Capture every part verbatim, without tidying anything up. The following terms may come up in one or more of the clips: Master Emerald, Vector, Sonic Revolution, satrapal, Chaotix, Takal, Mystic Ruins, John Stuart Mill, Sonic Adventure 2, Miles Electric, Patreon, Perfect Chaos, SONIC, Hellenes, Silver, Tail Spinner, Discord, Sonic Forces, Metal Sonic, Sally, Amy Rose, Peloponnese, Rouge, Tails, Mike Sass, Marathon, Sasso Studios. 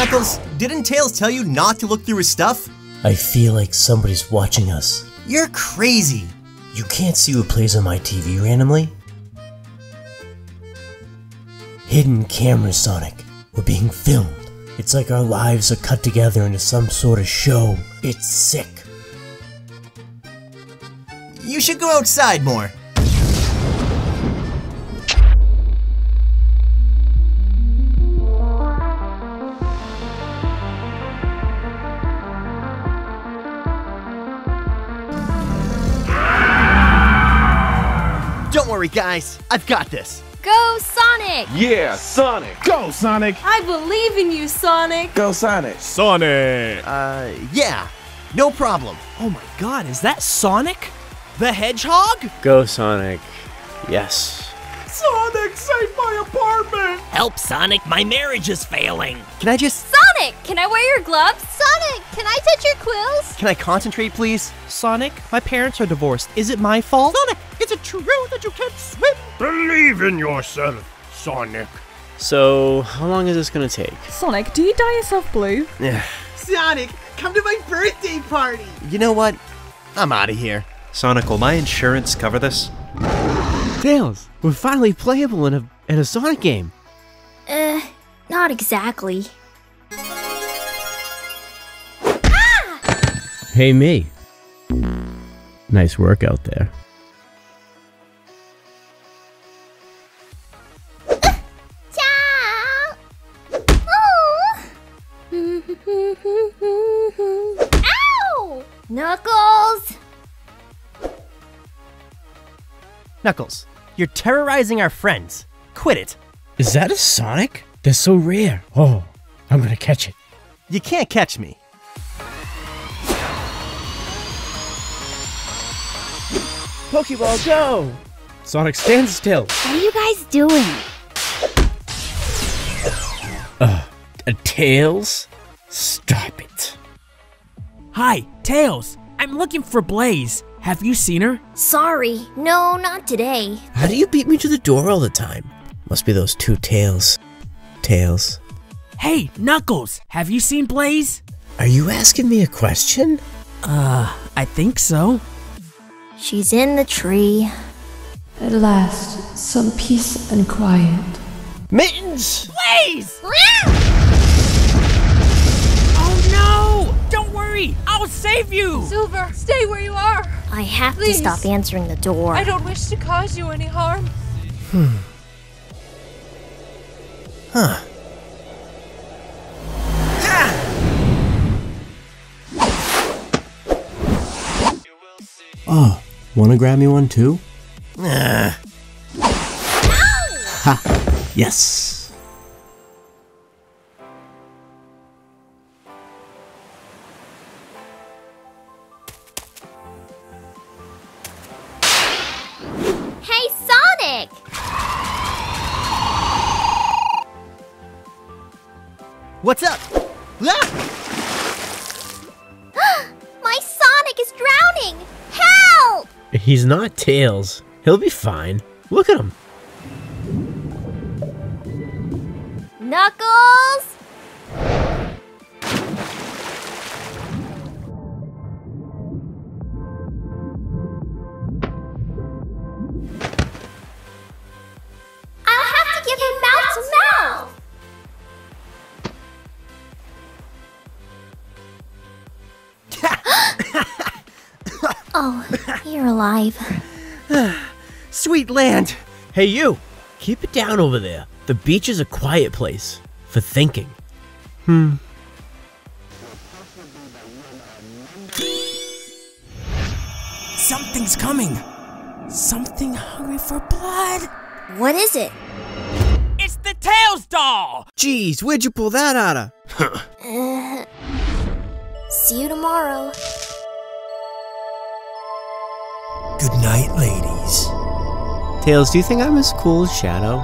Knuckles, didn't Tails tell you not to look through his stuff? I feel like somebody's watching us. You're crazy. You can't see what plays on my T V randomly. Hidden camera, Sonic. We're being filmed. It's like our lives are cut together into some sort of show. It's sick. You should go outside more. Don't worry, guys. I've got this. Go, Sonic! Yeah, Sonic! Go, Sonic! I believe in you, Sonic! Go, Sonic! Sonic! Uh, yeah. No problem. Oh my god, is that Sonic? The Hedgehog? Go, Sonic. Yes. Sonic, save my apartment! Help, Sonic! My marriage is failing! Can I just... Sonic! Can I wear your gloves? Sonic! Can I touch your quills? Can I concentrate, please? Sonic, my parents are divorced. Is it my fault? Sonic! Is it true that you can't swim? Believe in yourself, Sonic. So, how long is this gonna take? Sonic, do you dye yourself blue? Yeah. Sonic, come to my birthday party! You know what? I'm out of here. Sonic, will my insurance cover this? Tails, we're finally playable in a, in a Sonic game. Uh, not exactly. Ah! Hey, me. Nice work out there. Ow! Knuckles! Knuckles, you're terrorizing our friends. Quit it. Is that a Sonic? They're so rare. Oh, I'm gonna catch it. You can't catch me. Pokeball, go! Sonic stands still. What are you guys doing? Uh, uh Tails? Stop it. Hi, Tails. I'm looking for Blaze. Have you seen her? Sorry. No, not today. How do you beat me to the door all the time? Must be those two Tails. Tails. Hey, Knuckles. Have you seen Blaze? Are you asking me a question? Uh, I think so. She's in the tree. At last, some peace and quiet. Mittens! Blaze! No! Don't worry! I'll save you! Silver, stay where you are! I have Please. to stop answering the door. I don't wish to cause you any harm. Hmm. Huh. Ah! Oh, wanna grab me one too? Ah. Ha! Yes! What's up? Ah! My Sonic is drowning! Help! He's not Tails. He'll be fine. Look at him. Knuckles! Oh, you're alive. Sweet land! Hey you! Keep it down over there. The beach is a quiet place. For thinking. Hmm. Something's coming! Something hungry for blood! What is it? It's the Tails doll! Jeez, where'd you pull that out of? Huh. Uh, see you tomorrow. Good night, ladies. Tails, do you think I'm as cool as Shadow?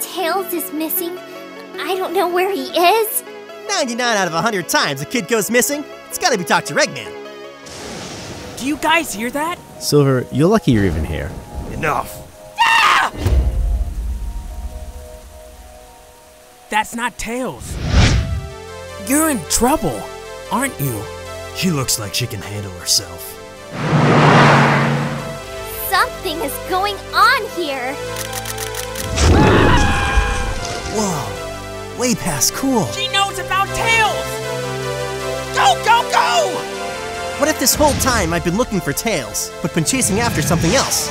Tails is missing. I don't know where he is. ninety-nine out of a hundred times a kid goes missing, it's gotta be Doctor Eggman. Do you guys hear that? Silver, you're lucky you're even here. Enough. Ah! That's not Tails. You're in trouble, aren't you? She looks like she can handle herself. Something is going on here. Whoa, way past cool. She knows about Tails! Go, go, go! What if this whole time I've been looking for Tails, but been chasing after something else?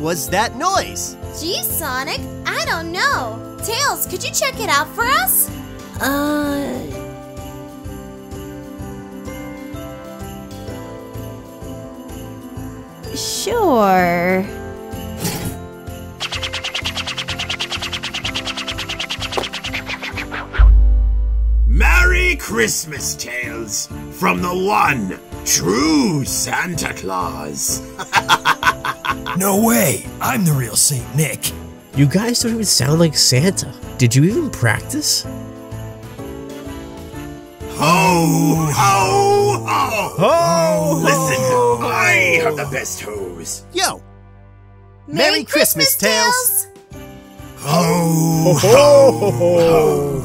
Was that noise? Geez, Sonic, I don't know. Tails, could you check it out for us? Uh... Sure. Merry Christmas, Tails, from the one true Santa Claus. No way! I'm the real Saint Nick! You guys don't even sound like Santa. Did you even practice? Ho! Ho! Ho! Ho! Listen, ho, I have the best hose! Yo! Merry, Merry Christmas, Christmas Tails! Ho! Ho! Ho! Ho.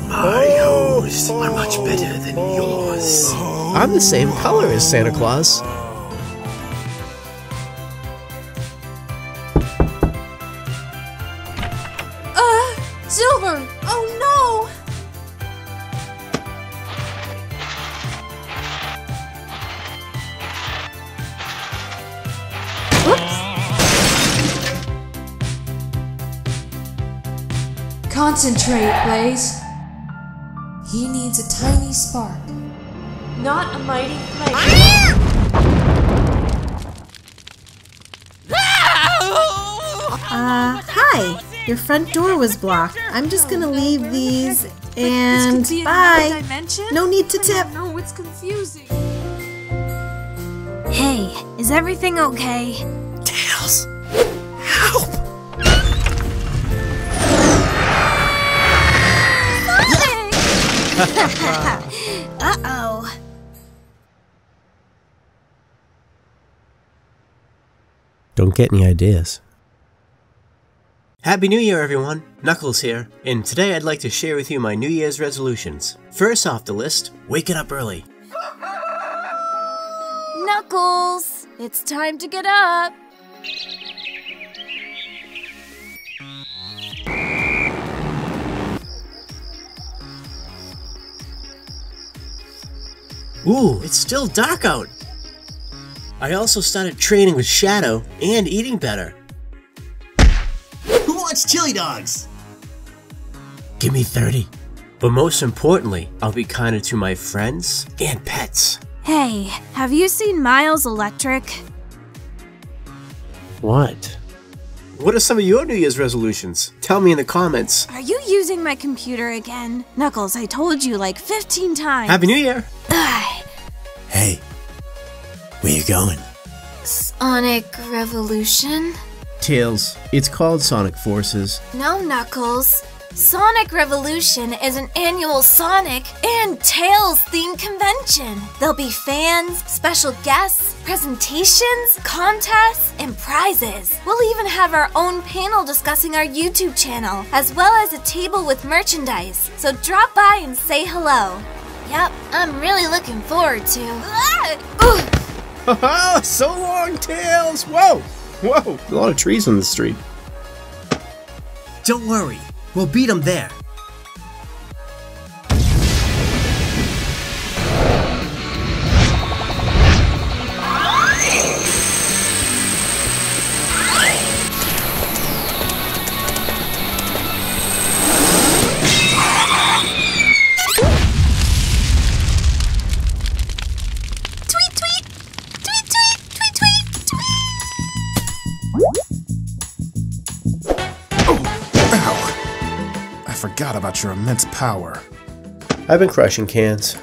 My hose are much better than yours. I'm the same color as Santa Claus. Silver! Oh no! Oops! Concentrate, Blaze. He needs a tiny spark. Not a mighty flame. Ah! Uh, hi! Your front door was blocked. I'm just gonna leave these and bye! No need to tip! No, it's confusing. Hey, is everything okay? Tails! Help! Uh-oh. Don't get any ideas. Happy New Year, everyone! Knuckles here, and today I'd like to share with you my New Year's resolutions. First off the list, waking up early. Knuckles! It's time to get up! Ooh, it's still dark out! I also started training with Shadow and eating better. Chili dogs! Give me thirty. But most importantly, I'll be kinder to my friends and pets. Hey, have you seen Miles Electric? What? What are some of your New Year's resolutions? Tell me in the comments. Are you using my computer again? Knuckles, I told you like fifteen times. Happy New Year! Hey, where you going? Sonic Revolution? Tails, it's called Sonic Forces. No, Knuckles. Sonic Revolution is an annual Sonic and Tails-themed convention. There'll be fans, special guests, presentations, contests, and prizes. We'll even have our own panel discussing our YouTube channel, as well as a table with merchandise. So drop by and say hello. Yep, I'm really looking forward to... Haha, so long, Tails! Whoa! Whoa, a lot of trees on the street. Don't worry, we'll beat them there. forgot about your immense power. I've been crushing cans.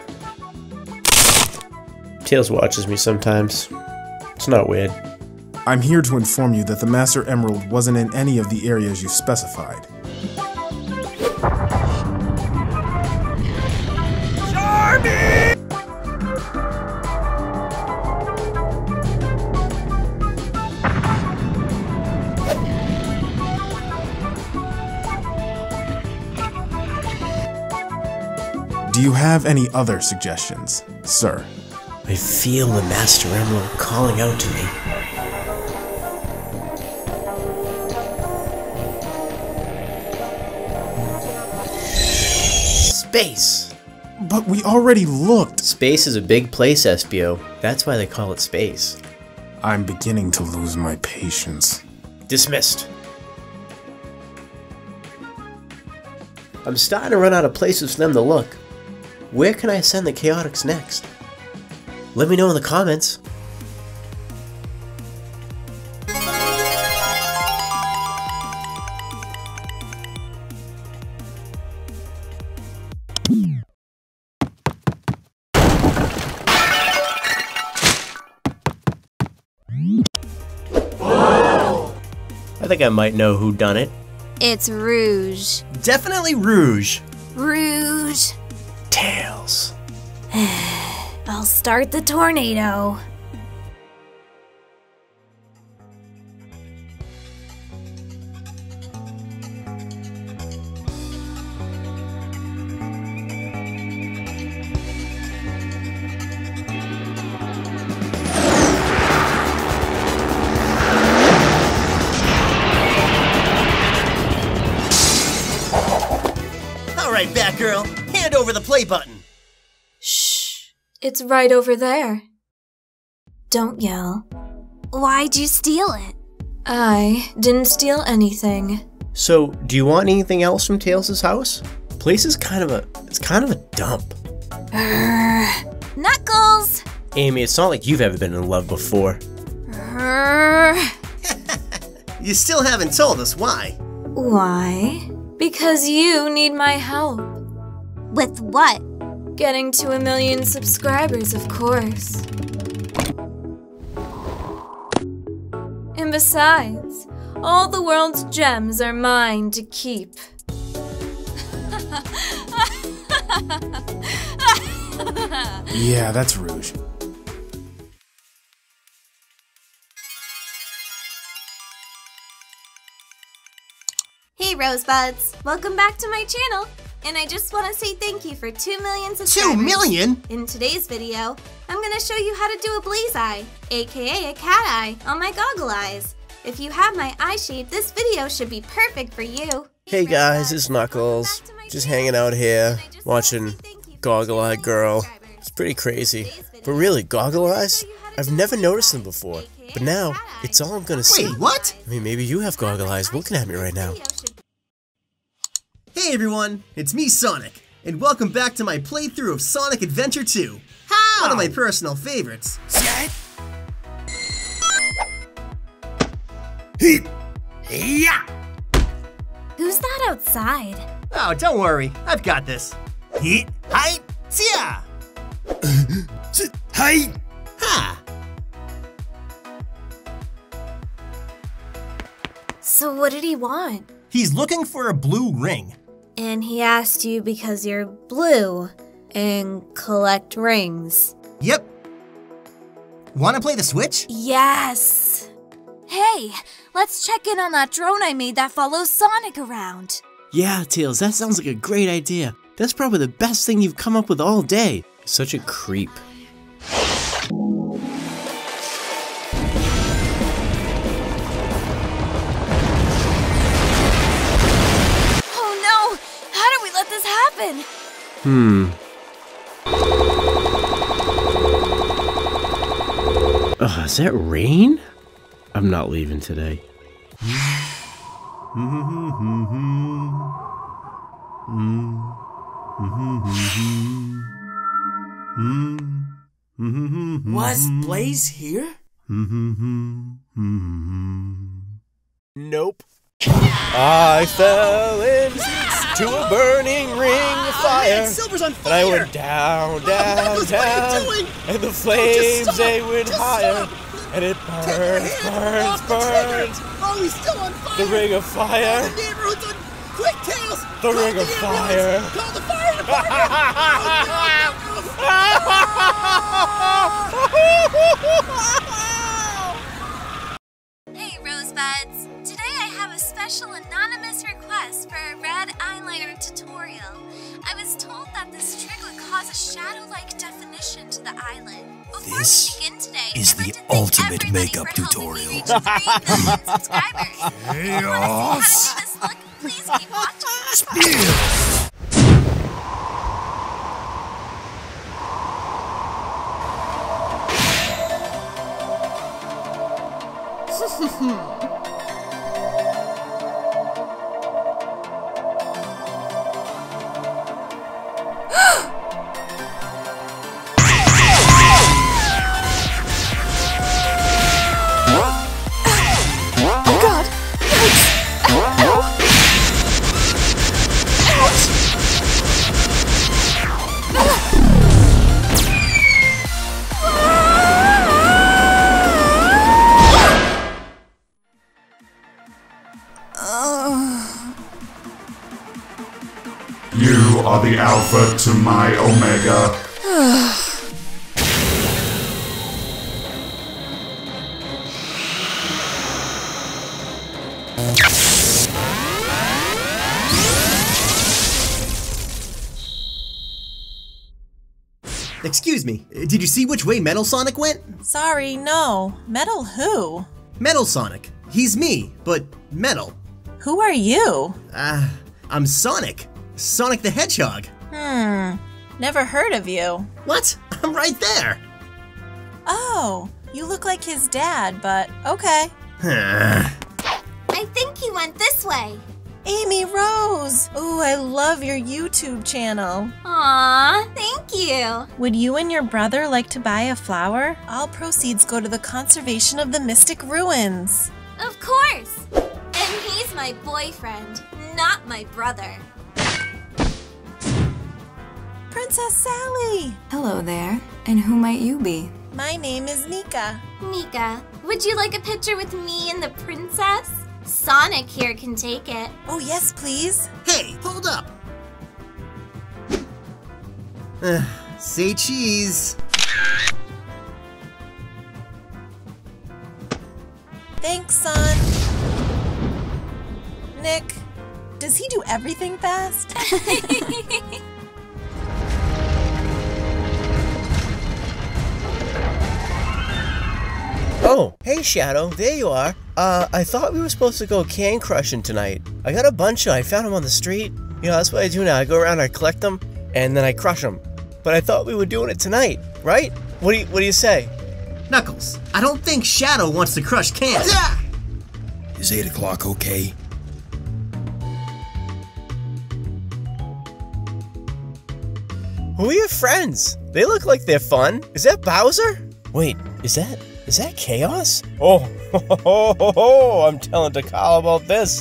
Tails watches me sometimes. It's not weird. I'm here to inform you that the Master Emerald wasn't in any of the areas you specified. Do you have any other suggestions, sir? I feel the Master Emerald calling out to me. Space! But we already looked! Space is a big place, Espio. That's why they call it space. I'm beginning to lose my patience. Dismissed. I'm starting to run out of places for them to look. Where can I send the Chaotix next? Let me know in the comments. I think I might know who done it. It's Rouge. Definitely Rouge. Rouge. Tails. I'll start the tornado. All right, Batgirl, hand over the play button. It's right over there. Don't yell. Why'd you steal it? I didn't steal anything. So, do you want anything else from Tails' house? Place is kind of a, it's kind of a dump. Urgh. Knuckles! Amy, it's not like you've ever been in love before. You still haven't told us why. Why? Because you need my help. With what? Getting to a million subscribers, of course. And besides, all the world's gems are mine to keep. Yeah, that's Rouge. Hey, Rosebuds. Welcome back to my channel. And I just want to say thank you for two million subscribers. two million? In today's video, I'm going to show you how to do a Blaze eye, aka a cat eye, on my goggle eyes. If you have my eye shade, this video should be perfect for you. Hey guys, it's Knuckles. Just hanging out here, watching Goggle Eye Girl. It's pretty crazy. But really, goggle eyes? I've never noticed them before. But now, it's all I'm going to see. Wait, what? I mean, maybe you have goggle eyes looking at me right now. Hey everyone, it's me Sonic, and welcome back to my playthrough of Sonic Adventure two, How? one of my personal favorites. Set. Yeah. Who's that outside? Oh, don't worry, I've got this. Hi. Yeah. Hi. Ha. So what did he want? He's looking for a blue ring. And he asked you because you're blue and collect rings. Yep. Wanna play the Switch? Yes. Hey, let's check in on that drone I made that follows Sonic around. Yeah, Tails, that sounds like a great idea. That's probably the best thing you've come up with all day. Such a creep. Hmm. Ugh, is that rain? I'm not leaving today. Was Blaze here? Nope. I fell into a burning ring of fire. Man, Silver's on fire. And I went down, down, oh, Knuckles, down. And the flames, oh, they went just higher. Stop. And it burns, burns, burns. Oh, he's still on fire. The ring of fire. Oh, the neighborhood's on quick, Tails. The Call ring the of fire. Call the fire department. Oh, no, no, no. Hey, Rosebuds. A special anonymous request for a red eyeliner tutorial. I was told that this trick would cause a shadow-like definition to the eyelid. Before this we begin today, is the ultimate makeup tutorial. Me subscribers. Chaos. If you want to see how to do this look, please keep watching. Spears. The alpha to my omega. Excuse me, did you see which way Metal Sonic went? Sorry, no. Metal who? Metal Sonic. He's me, but metal. Who are you? Uh, I'm Sonic. Sonic the Hedgehog. Hmm, never heard of you. What? I'm right there. Oh, you look like his dad, but okay. I think he went this way. Amy Rose! Ooh, I love your YouTube channel. Aww, thank you. Would you and your brother like to buy a flower? All proceeds go to the conservation of the Mystic Ruins. Of course. And he's my boyfriend, not my brother. Princess Sally! Hello there, and who might you be? My name is Nika. Nika, would you like a picture with me and the princess? Sonic here can take it. Oh yes, please. Hey, hold up! Uh, say cheese. Thanks, son. Nick, does he do everything fast? Oh, hey Shadow, there you are. Uh, I thought we were supposed to go can crushing tonight. I got a bunch of them. I found them on the street. You know, that's what I do now. I go around, I collect them, and then I crush them. But I thought we were doing it tonight, right? What do you, what do you say? Knuckles, I don't think Shadow wants to crush cans. Is eight o'clock okay? Who are your friends? They look like they're fun. Is that Bowser? Wait, is that... Is that Chaos? Oh, ho, ho, ho, ho. I'm telling Takal about this.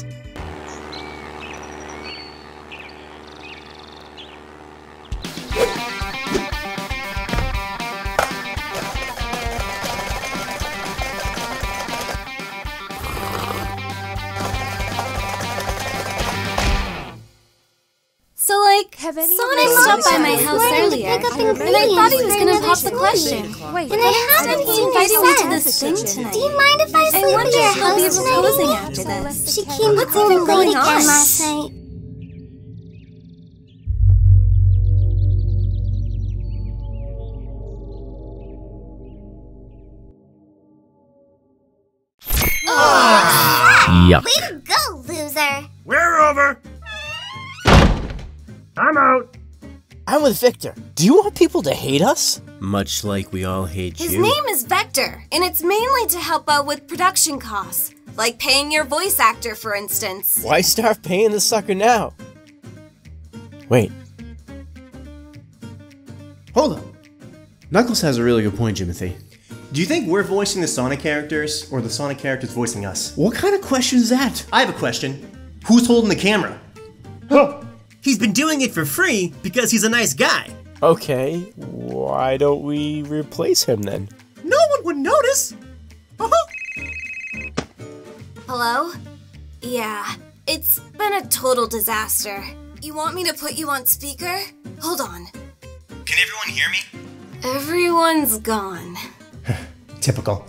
So, like, have any Sonic stopped by my house earlier, and I thought he was gonna pop the question. Wait, and I haven't been inviting me to this thing tonight. Do you mind if I sleep at your house tonight? After this. She came home late again last night. Oh, yuck. Way to go, loser. We're over. I'm out. I'm with Vector. Do you want people to hate us? Much like we all hate you. His name is Vector, and it's mainly to help out with production costs, like paying your voice actor, for instance. Why start paying the sucker now? Wait. Hold up. Knuckles has a really good point, Jimothy. Do you think we're voicing the Sonic characters, or the Sonic characters voicing us? What kind of question is that? I have a question. Who's holding the camera? Huh. He's been doing it for free because he's a nice guy. Okay, why don't we replace him then? No one would notice. Uh-huh. Hello? Yeah, it's been a total disaster. You want me to put you on speaker? Hold on. Can everyone hear me? Everyone's gone. Typical.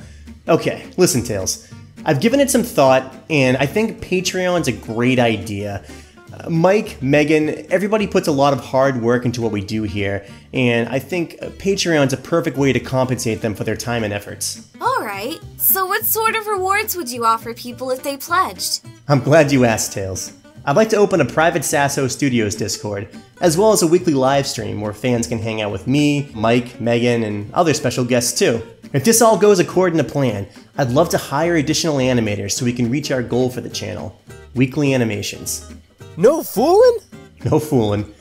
Okay, listen, Tails. I've given it some thought, and I think Patreon's a great idea. Uh, Mike, Megan, everybody puts a lot of hard work into what we do here, and I think Patreon's a perfect way to compensate them for their time and efforts. Alright, so what sort of rewards would you offer people if they pledged? I'm glad you asked, Tails. I'd like to open a private Sasso Studios Discord, as well as a weekly live stream where fans can hang out with me, Mike, Megan, and other special guests too. If this all goes according to plan, I'd love to hire additional animators so we can reach our goal for the channel, weekly animations. No fooling? No fooling.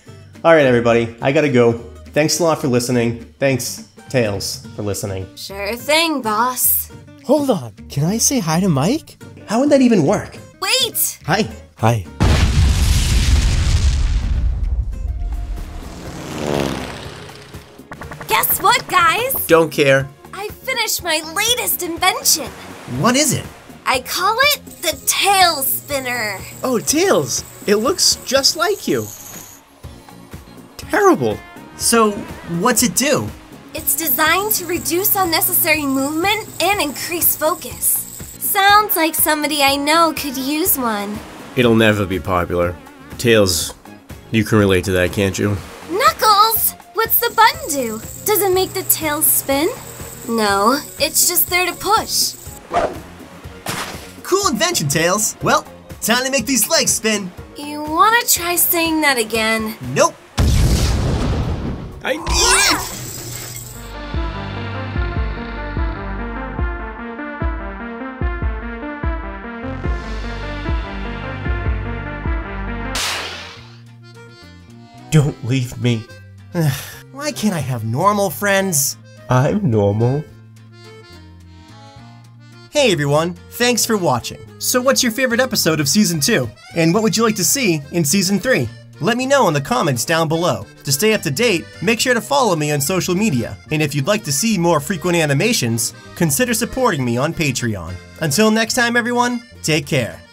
Alright everybody, I gotta go. Thanks a lot for listening. Thanks, Tails, for listening. Sure thing, boss. Hold on, can I say hi to Mike? How would that even work? Wait! Hi. Hi. Guess what, guys? Don't care. I finished my latest invention. What is it? I call it the Tail Spinner. Oh, Tails! It looks just like you. Terrible. So, what's it do? It's designed to reduce unnecessary movement and increase focus. Sounds like somebody I know could use one. It'll never be popular. Tails, you can relate to that, can't you? Knuckles! What's the button do? Does it make the tail spin? No, it's just there to push. Cool invention, Tails. Well, time to make these legs spin. You wanna try saying that again? Nope. I need yeah. it! Don't leave me. Why can't I have normal friends? I'm normal. Hey everyone, thanks for watching. So what's your favorite episode of Season two? And what would you like to see in Season three? Let me know in the comments down below. To stay up to date, make sure to follow me on social media. And if you'd like to see more frequent animations, consider supporting me on Patreon. Until next time everyone, take care.